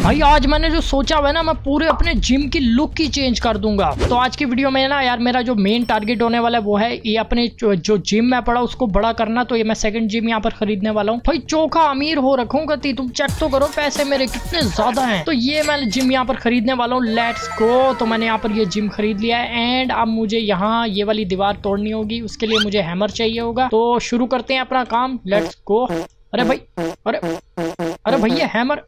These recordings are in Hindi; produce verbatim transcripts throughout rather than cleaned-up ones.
भाई आज मैंने जो सोचा हुआ है ना, मैं पूरे अपने जिम की लुक की चेंज कर दूंगा। तो आज की वीडियो में ना यार मेरा जो मेन टारगेट होने वाला है वो है ये अपने जो जिम में पड़ा उसको बड़ा करना। तो ये मैं सेकंड जिम यहाँ पर खरीदने वाला हूँ। भाई चोखा अमीर हो रखूंगा, तुम चेक तो करो पैसे मेरे कितने ज्यादा है। तो ये मैं जिम यहाँ पर खरीदने वाला हूँ, लेट्स गो। तो मैंने यहाँ पर ये जिम खरीद लिया है एंड अब मुझे यहाँ ये वाली दीवार तोड़नी होगी, उसके लिए मुझे हैमर चाहिए होगा। तो शुरू करते हैं अपना काम, लेट्स गो। अरे भाई, अरे अरे भैया हैमर,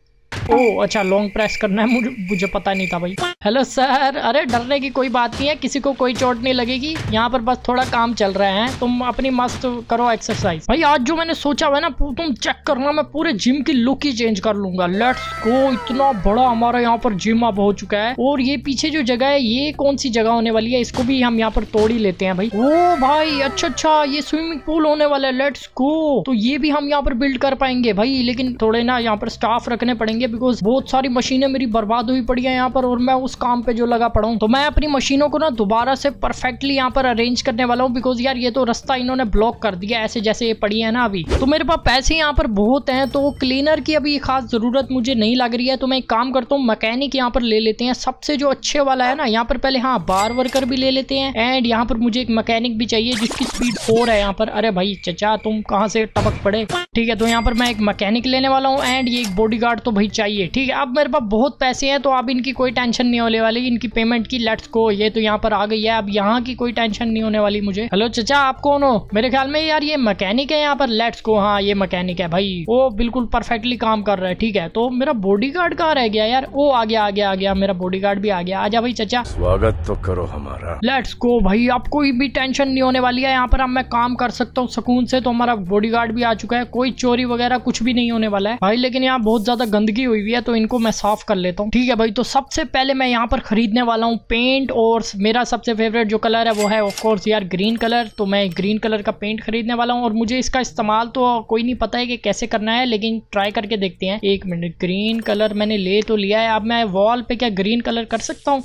ओ अच्छा लॉन्ग प्रेस करना है, मुझे मुझे पता नहीं था भाई। हेलो सर, अरे डरने की कोई बात नहीं है, किसी को कोई चोट नहीं लगेगी। यहाँ पर बस थोड़ा काम चल रहा है, तुम अपनी मस्त करो एक्सरसाइज। भाई आज जो मैंने सोचा हुआ है ना, तुम चेक करना, मैं पूरे जिम की लुक ही चेंज कर लूंगा, लेट्स गो। इतना बड़ा हमारा यहाँ पर जिम अब हो चुका है। और ये पीछे जो जगह है ये कौन सी जगह होने वाली है, इसको भी हम यहाँ पर तोड़ ही लेते हैं भाई। ओ भाई अच्छा अच्छा ये स्विमिंग पूल होने वाला है, लेट्स गो। तो ये भी हम यहाँ पर बिल्ड कर पाएंगे भाई, लेकिन थोड़े ना यहाँ पर स्टाफ रखने पड़ेंगे, बिकॉज बहुत सारी मशीनें मेरी बर्बाद हुई पड़ी है यहाँ पर और मैं उस काम पे जो लगा पड़ा हूँ। तो मैं अपनी मशीनों को ना दोबारा से परफेक्टली यहाँ पर अरेंज करने वाला हूँ, बिकॉज यार ये तो रास्ता इन्होंने ब्लॉक कर दिया ऐसे जैसे ये पड़ी है ना। अभी तो मेरे पास पैसे यहाँ पर बहुत हैं, तो क्लीनर की अभी खास जरूरत मुझे नहीं लग रही है। तो मैं एक काम करता हूँ, मैकेनिक यहाँ पर ले लेते हैं, सबसे जो अच्छे वाला है ना यहाँ पर। पहले हाँ बार वर्कर भी ले लेते हैं एंड यहाँ पर मुझे एक मैकेनिक भी चाहिए जिसकी स्पीड फोर है यहाँ पर। अरे भाई चचा तुम कहाँ से टपक पड़े, ठीक है। तो यहाँ पर मैं एक मैकेनिक लेने वाला हूँ एंड ये एक बॉडी गार्ड तो भाई चाहिए, ठीक है। अब मेरे पास बहुत पैसे हैं, तो अब इनकी कोई टेंशन नहीं होने वाली, इनकी पेमेंट की, लेट्स गो। ये तो यहाँ पर आ गई है, अब यहाँ की कोई टेंशन नहीं होने वाली मुझे। हेलो चचा आप कौन हो? मेरे ख्याल में यार ये मैकेनिक है यहाँ पर, लेट्स गो। हाँ ये मैकेनिक है भाई, वो बिल्कुल परफेक्टली काम कर रहा है, ठीक है। तो मेरा बॉडी गार्ड कहाँ रह गया यार? वो आ गया आ गया आ गया, मेरा बॉडी गार्ड भी आ गया। आजा भाई चचा, स्वागत तो करो हमारा, लेट्स गो भाई। अब कोई भी टेंशन नहीं होने वाली है यहाँ पर, अब मैं काम कर सकता हूँ सुकून से। तो हमारा बॉडी गार्ड भी आ चुका है, कोई चोरी वगैरह कुछ भी नहीं होने वाला है भाई। लेकिन यहाँ बहुत ज्यादा गंदगी हुई हुई है, तो इनको मैं साफ कर लेता हूँ, ठीक है भाई। तो सबसे पहले मैं यहाँ पर खरीदने वाला हूँ पेंट, और मेरा सबसे फेवरेट जो कलर है वो है ऑफ कोर्स यार ग्रीन कलर। तो मैं ग्रीन कलर का पेंट खरीदने वाला हूँ, और मुझे इसका इस्तेमाल तो कोई नहीं पता है कि कैसे करना है, लेकिन ट्राई करके देखते हैं। एक मिनट, ग्रीन कलर मैंने ले तो लिया है, अब मैं वॉल पे क्या ग्रीन कलर कर सकता हूँ?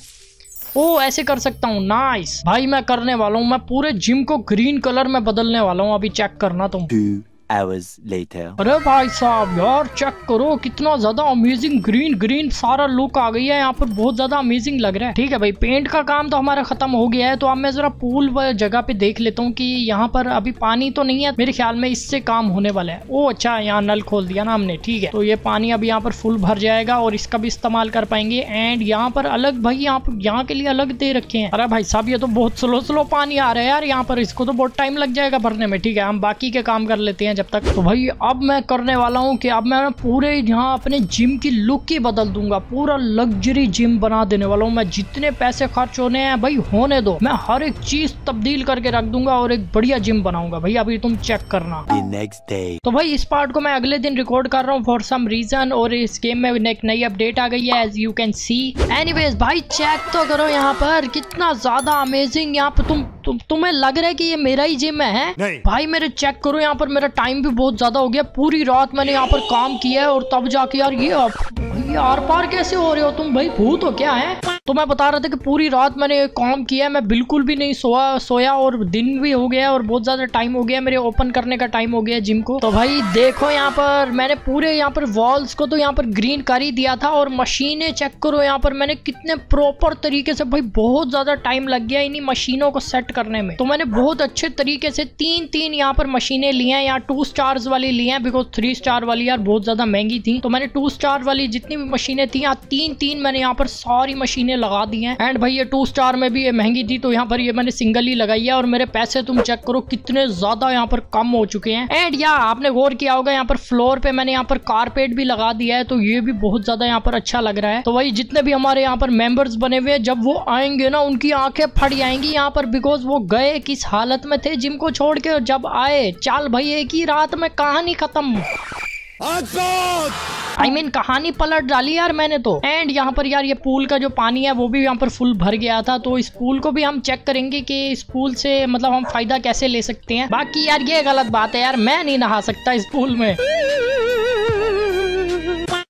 ओ ऐसे कर सकता हूँ, नाइस। भाई मैं करने वाला हूँ, मैं पूरे जिम को ग्रीन कलर में बदलने वाला हूँ, अभी चेक करना तुम। Hours later. अरे भाई साहब यार चेक करो कितना ज्यादा अमेजिंग ग्रीन ग्रीन सारा लुक आ गई है यहाँ पर, बहुत ज्यादा अमेजिंग लग रहा है, ठीक है भाई। पेंट का काम तो हमारा खत्म हो गया है, तो अब मैं जरा पूल जगह पे देख लेता हूँ कि यहाँ पर अभी पानी तो नहीं है, मेरे ख्याल में इससे काम होने वाला है। ओ अच्छा यहाँ नल खोल दिया ना हमने, ठीक है। तो ये पानी अभी यहाँ पर फुल भर जाएगा और इसका भी इस्तेमाल कर पाएंगे। एंड यहाँ पर अलग भाई यहाँ पर यहाँ के लिए अलग दे रखे हैं। अरे भाई साहब ये तो बहुत स्लो स्लो पानी आ रहा है यार यहाँ पर, इसको तो बहुत टाइम लग जाएगा भरने में, ठीक है। हम बाकी के काम कर लेते हैं जब तक। तो भाई अब मैं करने वाला हूँ कि अब मैं पूरे यहाँ अपने जिम की लुक ही बदल दूंगा, पूरा लग्जरी जिम बना देने वाला हूँ। मैं जितने पैसे खर्च होने हैं भाई होने दो, मैं हर एक चीज तब्दील करके रख दूंगा और एक बढ़िया जिम बनाऊंगा भाई, अभी तुम चेक करना। तो भाई इस पार्ट को मैं अगले दिन रिकॉर्ड कर रहा हूँ फॉर सम रीजन, और इस गेम में एक नई अपडेट आ गई है as you can see. Anyways भाई चेक तो करो यहाँ पर कितना ज्यादा अमेजिंग, यहाँ पर तुम तु, तुम्हें लग रहा है कि ये मेरा ही जिम है भाई। मेरे चेक करो यहाँ पर, मेरा टाइम भी बहुत ज्यादा हो गया, पूरी रात मैंने यहाँ पर काम किया है और तब जाके यार ये ये आर पार कैसे हो रहे हो तुम भाई, भूत हो क्या है? तो मैं बता रहा था कि पूरी रात मैंने काम किया है, मैं बिल्कुल भी नहीं सोया सोया और दिन भी हो गया और बहुत ज्यादा टाइम हो गया, मेरे ओपन करने का टाइम हो गया जिम को। तो भाई देखो यहाँ पर मैंने पूरे यहाँ पर वॉल्स को तो यहाँ पर ग्रीन कर ही दिया था, और मशीनें चेक करो यहाँ पर मैंने कितने प्रॉपर तरीके से, भाई बहुत ज्यादा टाइम लग गया इन्हीं मशीनों को सेट करने में। तो मैंने बहुत अच्छे तरीके से तीन तीन यहाँ पर मशीनें ली हैं, यहाँ टू स्टार्स वाली ली है, बिकॉज थ्री स्टार वाली यार बहुत ज्यादा महंगी थी। तो मैंने टू स्टार वाली जितनी भी मशीनें थी यहाँ तीन तीन मैंने यहाँ पर सारी मशीनें लगा दी हैं। एंड भाई ये टू स्टार में भी ये महंगी थी, तो यहाँ पर ये मैंने सिंगल ही लगाई है, और मेरे पैसे तुम चेक करो कितने ज्यादा यहाँ पर कम हो चुके हैं। एंड या आपने गौर किया होगा यहाँ पर फ्लोर पे मैंने यहाँ पर कारपेट भी लगा दिया है, तो ये भी बहुत ज्यादा यहाँ पर अच्छा लग रहा है। तो भाई जितने भी हमारे यहाँ पर मेंबर्स बने हुए हैं, जब वो आएंगे ना उनकी आंखें फट जाएंगी यहाँ पर, बिकॉज वो गए किस हालत में थे जिम को छोड़ के, जब आए चाल भाई एक ही रात में कहानी खत्म, आई मीन कहानी पलट डाली यार मैंने तो। एंड यहाँ पर यार ये पूल का जो पानी है वो भी यहाँ पर फुल भर गया था, तो इस पूल को भी हम चेक करेंगे कि इस पूल से मतलब हम फायदा कैसे ले सकते हैं। बाकी यार ये गलत बात है यार, मैं नहीं नहा सकता इस पूल में।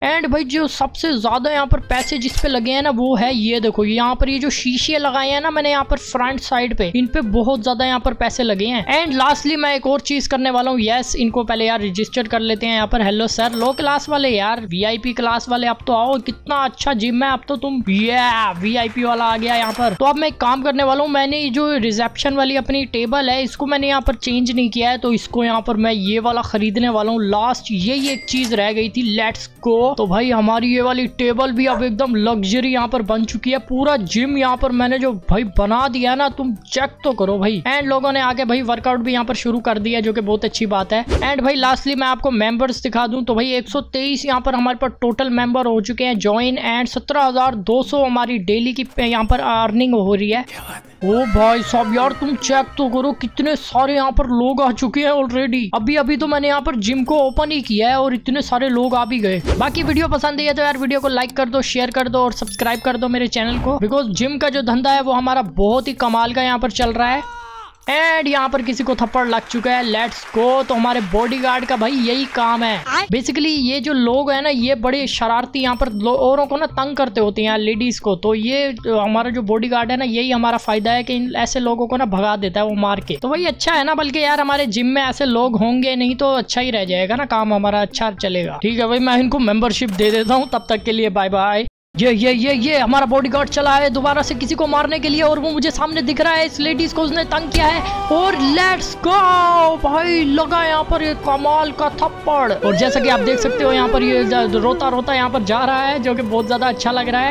एंड भाई जो सबसे ज़्यादा यहाँ पर पैसे जिस पे लगे हैं ना वो है ये देखो, यहाँ पर ये जो शीशे लगाए हैं ना मैंने यहाँ पर फ्रंट साइड पे, इन पे बहुत ज़्यादा यहाँ पर पैसे लगे हैं। एंड लास्टली मैं एक और चीज़ करने वाला हूँ। यस इनको पहले यार रजिस्टर कर लेते हैं यहाँ पर। हेलो सर, लो क्लास वाले यार, वी आई पी क्लास वाले आप तो आओ, कितना अच्छा जिम है आप तो, तुम वी आई पी वाला आ गया यहाँ पर। तो अब मैं एक काम करने वाला हूँ, मैंने जो रिसेप्शन वाली अपनी टेबल है इसको मैंने यहाँ पर चेंज नहीं किया है, तो इसको यहाँ पर मैं ये वाला खरीदने वाला हूँ। लास्ट यही एक चीज़ रह गई थी, लेट्स गो। तो भाई हमारी ये वाली टेबल भी अब एकदम लग्जरी यहाँ पर बन चुकी है। पूरा जिम यहाँ पर मैंने जो भाई बना दिया ना, तुम चेक तो करो भाई। एंड लोगों ने आगे भाई वर्कआउट भी यहाँ पर शुरू कर दिया, जो कि बहुत अच्छी बात है। एंड भाई लास्टली मैं आपको मेंबर्स दिखा दूं, तो भाई एक सौ तेईस यहाँ पर हमारे पास टोटल मेंबर हो चुके हैं ज्वाइन, एंड सत्रह हज़ार दो सौ हमारी डेली की यहाँ पर अर्निंग हो रही है। ओ भाई साहब यार तुम चेक तो करो, कितने सारे यहाँ पर लोग आ चुके हैं ऑलरेडी। अभी अभी तो मैंने यहाँ पर जिम को ओपन ही किया है और इतने सारे लोग आ भी गए। बाकी वीडियो पसंद आई है तो यार वीडियो को लाइक कर दो, शेयर कर दो और सब्सक्राइब कर दो मेरे चैनल को, बिकॉज जिम का जो धंधा है वो हमारा बहुत ही कमाल का यहाँ पर चल रहा है। एंड यहाँ पर किसी को थप्पड़ लग चुका है, लेट्स गो। तो हमारे बॉडीगार्ड का भाई यही काम है बेसिकली। ये जो लोग हैं ना ये बड़े शरारती यहाँ पर औरों को ना तंग करते होते हैं, लेडीज को। तो ये हमारा जो बॉडीगार्ड है ना यही हमारा फायदा है कि इन ऐसे लोगों को ना भगा देता है वो मार के। तो वही अच्छा है ना, बल्कि यार हमारे जिम में ऐसे लोग होंगे नहीं तो अच्छा ही रह जाएगा ना, काम हमारा अच्छा चलेगा। ठीक है भाई, मैं इनको मेंबरशिप दे देता हूँ, तब तक के लिए बाय बाय। ये ये ये ये हमारा बॉडीगार्ड चला है दोबारा से किसी को मारने के लिए, और वो मुझे सामने दिख रहा है, इस लेडीज को उसने तंग किया है। और लेट्स गो भाई, लगा यहाँ पर ये कमाल का थप्पड़। और जैसा कि आप देख सकते हो यहाँ पर ये रोता रोता यहाँ पर जा रहा है, जो कि बहुत ज्यादा अच्छा लग रहा है।